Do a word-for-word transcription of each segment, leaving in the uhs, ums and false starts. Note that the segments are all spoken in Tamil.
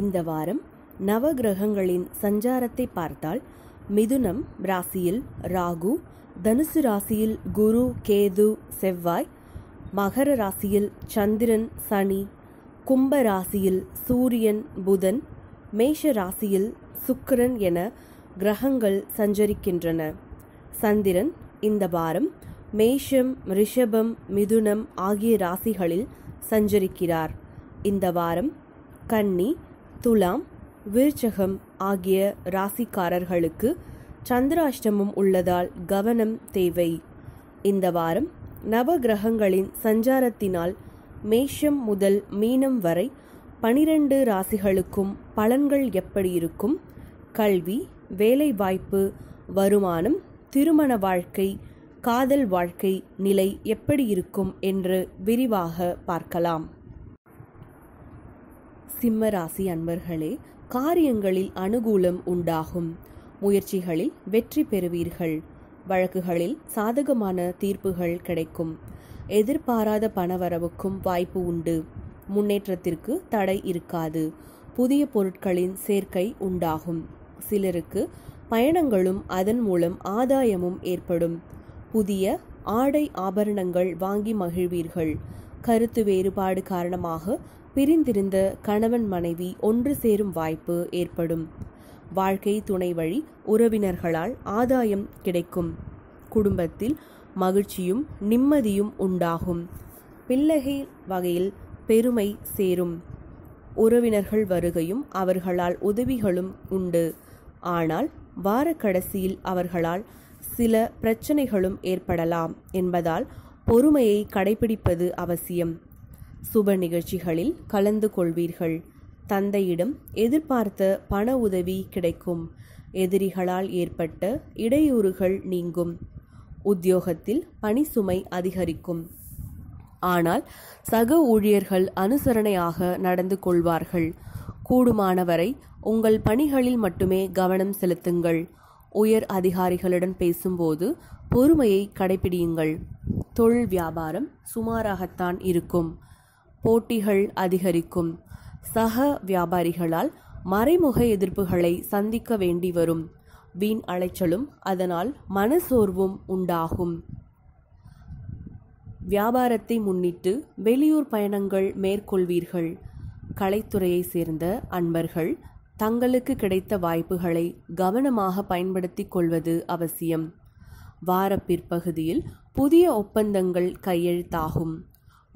இந்த வாரம் நவகிரகங்களின் சஞ்சாரத்தை பார்த்தால் மிதுனம் ராசியில் ராகு, தனுசு ராசியில் குரு, கேது, செவ்வாய், மகர ராசியில் சந்திரன், சனி, கும்ப ராசியில் சூரியன், புதன், மேஷ ராசியில் சுக்கிரன் என கிரகங்கள் சஞ்சரிக்கின்றன. சந்திரன் இந்த வாரம் மேஷம், ரிஷபம், மிதுனம் ஆகிய ராசிகளில் சஞ்சரிக்கிறார். இந்த வாரம் கன்னி, துலாம், விருச்சகம் ஆகிய ராசிக்காரர்களுக்கு சந்திராஷ்டமம் உள்ளதால் கவனம் தேவை. இந்த வாரம் நவகிரகங்களின் சஞ்சாரத்தினால் மேஷம் முதல் மீனம் வரை பனிரெண்டு ராசிகளுக்கும் பலன்கள் எப்படி இருக்கும்? கல்வி, வேலைவாய்ப்பு, வருமானம், திருமண வாழ்க்கை, காதல் வாழ்க்கை நிலை எப்படி இருக்கும் என்று விரிவாக பார்க்கலாம். சிம்ம ராசி அன்பர்களே, காரியங்களில் அனுகூலம் உண்டாகும். முயற்சிகளில் வெற்றி பெறுவீர்கள். வழக்குகளில் சாதகமான தீர்ப்புகள் கிடைக்கும். எதிர்பாராத பணவரவுக்கும் வாய்ப்பு உண்டு. முன்னேற்றத்திற்கு தடை இருக்காது. புதிய பொருட்களின் சேர்க்கை உண்டாகும். சிலருக்கு பயணங்களும் அதன் மூலம் ஆதாயமும் ஏற்படும். புதிய ஆடை ஆபரணங்கள் வாங்கி மகிழ்வீர்கள். கருத்து வேறுபாடு காரணமாக பிரிந்திருந்த கணவன் மனைவி ஒன்று சேரும் வாய்ப்பு ஏற்படும். வாழ்க்கை துணை வழி உறவினர்களால் ஆதாயம் கிடைக்கும். குடும்பத்தில் மகிழ்ச்சியும் நிம்மதியும் உண்டாகும். பிள்ளைகள் வகையில் பெருமை சேரும். உறவினர்கள் வருகையும் அவர்களால் உதவிகளும் உண்டு. ஆனால் வார கடைசியில் அவர்களால் சில பிரச்சனைகளும் ஏற்படலாம் என்பதால் பொறுமையை கடைபிடிப்பது அவசியம். சுப நிகழ்ச்சிகளில் கலந்து கொள்வீர்கள். தந்தையிடம் எதிர்பார்த்த பண உதவி கிடைக்கும். எதிரிகளால் ஏற்பட்ட இடையூறுகள் நீங்கும். உத்தியோகத்தில் பணி சுமை அதிகரிக்கும். ஆனால் சக ஊழியர்கள் அனுசரணையாக நடந்து கொள்வார்கள். கூடுமானவரை உங்கள் பணிகளில் மட்டுமே கவனம் செலுத்துங்கள். உயர் அதிகாரிகளுடன் பேசும்போது பொறுமையை கடைபிடியுங்கள். தொழில் வியாபாரம் சுமாராகத்தான் இருக்கும். போட்டிகள் அதிகரிக்கும். சக வியாபாரிகளால் மறைமுக எதிர்ப்புகளை சந்திக்க வேண்டி வரும். வீண் அலைச்சலும் அதனால் மனசோர்வும் உண்டாகும். வியாபாரத்தை முன்னிட்டு வெளியூர் பயணங்கள் மேற்கொள்வீர்கள். கலைத்துறையை சேர்ந்த அன்பர்கள் தங்களுக்கு கிடைத்த வாய்ப்புகளை கவனமாக பயன்படுத்தி கொள்வது அவசியம். வார பிற்பகுதியில் புதிய ஒப்பந்தங்கள் கையெழுத்தாகும்.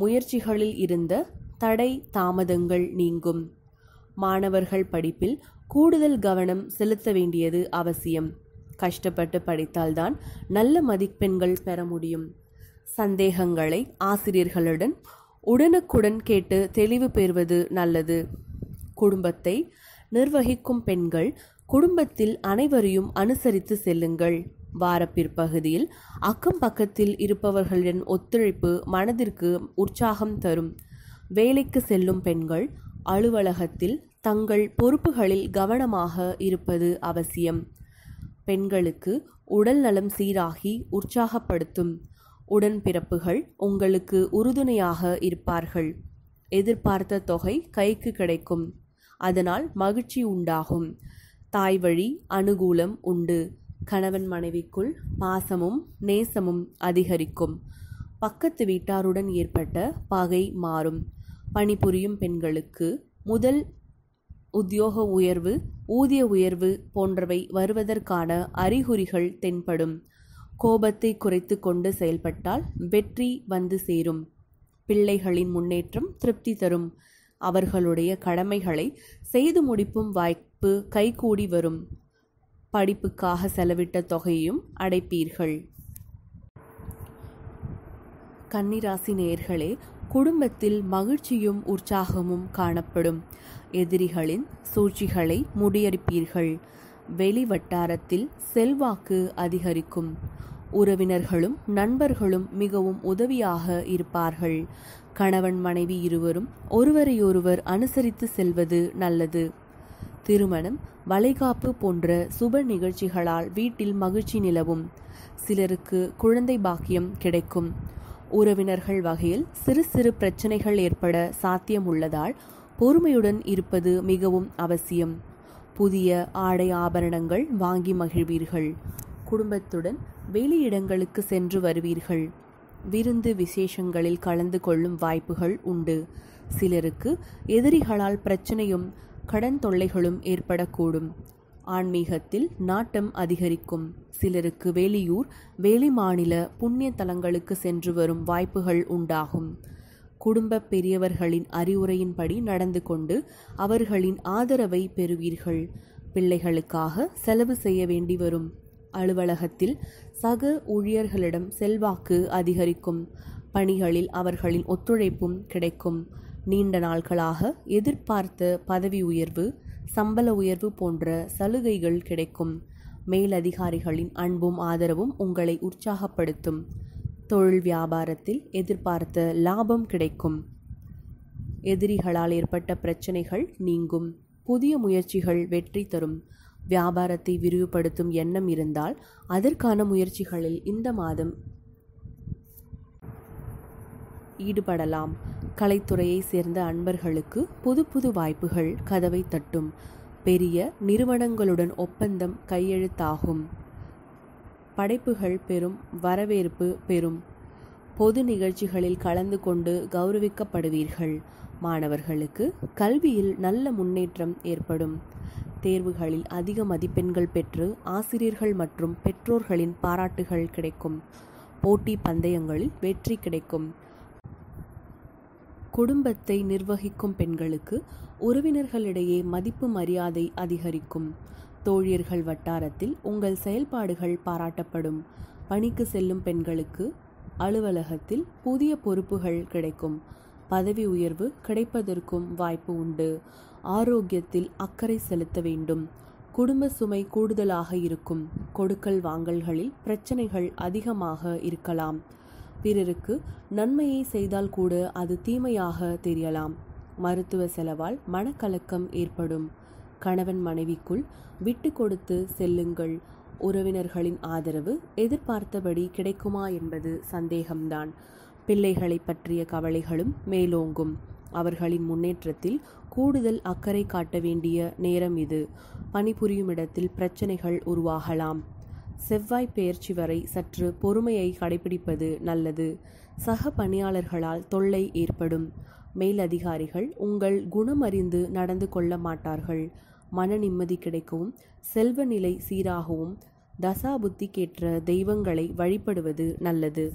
முயற்சிகளில் இருந்த தடை தாமதங்கள் நீங்கும். மாணவர்கள் படிப்பில் கூடுதல் கவனம் செலுத்த வேண்டியது அவசியம். கஷ்டப்பட்டு படித்தால்தான் நல்ல மதிப்பெண்கள் பெற முடியும். சந்தேகங்களை ஆசிரியர்களுடன் உடனுக்குடன் கேட்டு தெளிவு பெறுவது நல்லது. குடும்பத்தை நிர்வகிக்கும் பெண்கள் குடும்பத்தில் அனைவரையும் அனுசரித்து செல்லுங்கள். வார பிற்பகுதியில் அக்கம் பக்கத்தில் இருப்பவர்களின் ஒத்துழைப்பு மனதிற்கு உற்சாகம் தரும். வேலைக்கு செல்லும் பெண்கள் அலுவலகத்தில் தங்கள் பொறுப்புகளில் கவனமாக இருப்பது அவசியம். பெண்களுக்கு உடல் நலம் சீராகி உற்சாகப்படுத்தும். உடன்பிறப்புகள் உங்களுக்கு உறுதுணையாக இருப்பார்கள். எதிர்பார்த்த தொகை கைக்கு கிடைக்கும். அதனால் மகிழ்ச்சி உண்டாகும். தாய் வழி அனுகூலம் உண்டு. கணவன் மனைவிக்குள் பாசமும் நேசமும் அதிகரிக்கும். பக்கத்து வீட்டாருடன் ஏற்பட்ட பகை மாறும். பணிபுரியும் பெண்களுக்கு முதல் உத்தியோக உயர்வு, ஊதிய உயர்வு போன்றவை வருவதற்கான அறிகுறிகள் தென்படும். கோபத்தை குறைத்து கொண்டு செயல்பட்டால் வெற்றி வந்து சேரும். பிள்ளைகளின் முன்னேற்றம் திருப்தி தரும். அவர்களுடைய கடமைகளை செய்து முடிப்பும் வாய்ப்பு கைகூடி வரும். படிப்புக்காக செலவிட்ட தொகையும் அடைப்பீர்கள். கன்னிராசி நேயர்களே, குடும்பத்தில் மகிழ்ச்சியும் உற்சாகமும் காணப்படும். எதிரிகளின் சூழ்ச்சிகளை முறியடிப்பீர்கள். வெளி வட்டாரத்தில் செல்வாக்கு அதிகரிக்கும். உறவினர்களும் நண்பர்களும் மிகவும் உதவியாக இருப்பார்கள். கணவன் மனைவி இருவரும் ஒருவரையொருவர் அனுசரித்து செல்வது நல்லது. திருமணம், வளைகாப்பு போன்ற சுப நிகழ்ச்சிகளால் வீட்டில் மகிழ்ச்சி நிலவும். சிலருக்கு குழந்தை பாக்கியம் கிடைக்கும். உறவினர்கள் வகையில் சிறு சிறு பிரச்சனைகள் ஏற்பட சாத்தியம் உள்ளதால் பொறுமையுடன் இருப்பது மிகவும் அவசியம். புதிய ஆடை ஆபரணங்கள் வாங்கி மகிழ்வீர்கள். குடும்பத்துடன் வெளியிடங்களுக்கு சென்று வருவீர்கள். விருந்து விசேஷங்களில் கலந்து கொள்ளும் வாய்ப்புகள் உண்டு. சிலருக்கு எதிரிகளால் பிரச்சனையும் கடன் தொல்லைகளும் ஏற்படக்கூடும். ஆன்மீகத்தில் நாட்டம் அதிகரிக்கும். சிலருக்கு வெளியூர் வெளி மாநில புண்ணிய தலங்களுக்கு சென்று வரும் வாய்ப்புகள் உண்டாகும். குடும்ப பெரியவர்களின் அறிவுரையின்படி நடந்து கொண்டு அவர்களின் ஆதரவை பெறுவீர்கள். பிள்ளைகளுக்காக செலவு செய்ய வேண்டி வரும். அலுவலகத்தில் சக ஊழியர்களிடம் செல்வாக்கு அதிகரிக்கும். பணிகளில் அவர்களின் ஒத்துழைப்பும் கிடைக்கும். நீண்ட நாட்களாக எதிர்பார்த்த பதவி உயர்வு, சம்பள உயர்வு போன்ற சலுகைகள் கிடைக்கும். மேலதிகாரிகளின் அன்பும் ஆதரவும் உங்களை உற்சாகப்படுத்தும். தொழில் வியாபாரத்தில் எதிர்பார்த்த லாபம் கிடைக்கும். எதிரிகளால் ஏற்பட்ட பிரச்சனைகள் நீங்கும். புதிய முயற்சிகள் வெற்றி தரும். வியாபாரத்தை விரிவுபடுத்தும் எண்ணம் இருந்தால் அதற்கான முயற்சிகளில் இந்த மாதம் ஈடுபடலாம். கலைத்துறையை சேர்ந்த அன்பர்களுக்கு புது புது வாய்ப்புகள் கதவை தட்டும். பெரிய நிறுவனங்களுடன் ஒப்பந்தம் கையெழுத்தாகும். படைப்புகள் பெரும் வரவேற்பு பெறும். பொது நிகழ்ச்சிகளில் கலந்து கொண்டு கௌரவிக்கப்படுவீர்கள். மாணவர்களுக்கு கல்வியில் நல்ல முன்னேற்றம் ஏற்படும். தேர்வுகளில் அதிக மதிப்பெண்கள் பெற்று ஆசிரியர்கள் மற்றும் பெற்றோர்களின் பாராட்டுகள் கிடைக்கும். போட்டி பந்தயங்களில் வெற்றி கிடைக்கும். குடும்பத்தை நிர்வகிக்கும் பெண்களுக்கு உறவினர்களிடையே மதிப்பு மரியாதை அதிகரிக்கும். தோழியர்கள் வட்டாரத்தில் உங்கள் செயல்பாடுகள் பாராட்டப்படும். பணிக்கு செல்லும் பெண்களுக்கு அலுவலகத்தில் புதிய பொறுப்புகள் கிடைக்கும். பதவி உயர்வு கிடைப்பதற்கும் வாய்ப்பு உண்டு. ஆரோக்கியத்தில் அக்கறை செலுத்த வேண்டும். குடும்ப சுமை கூடுதலாக இருக்கும். கொடுக்கல் வாங்கல்களில் பிரச்சனைகள் அதிகமாக இருக்கலாம். பிறருக்கு நன்மையை செய்தால் கூட அது தீமையாக தெரியலாம். மருத்துவ செலவால் மனக்கலக்கம் ஏற்படும். கணவன் மனைவிக்குள் விட்டு கொடுத்து செல்லுங்கள். உறவினர்களின் ஆதரவு எதிர்பார்த்தபடி கிடைக்குமா என்பது சந்தேகம்தான். பிள்ளைகளை பற்றிய கவலைகளும் மேலோங்கும். அவர்களின் முன்னேற்றத்தில் கூடுதல் அக்கறை காட்ட வேண்டிய நேரம் இது. பணிபுரியும் இடத்தில் பிரச்சனைகள் உருவாகலாம். செவ்வாய் பெயர்ச்சி வரை சற்று பொறுமையை கடைபிடிப்பது நல்லது. சக பணியாளர்களால் தொல்லை ஏற்படும். மேலதிகாரிகள் உங்கள் குணமறிந்து நடந்து கொள்ள மாட்டார்கள். மன நிம்மதி கிடைக்கவும் செல்வ நிலை சீராகவும் தசாபுத்திக்கேற்ற தெய்வங்களை வழிபடுவது நல்லது.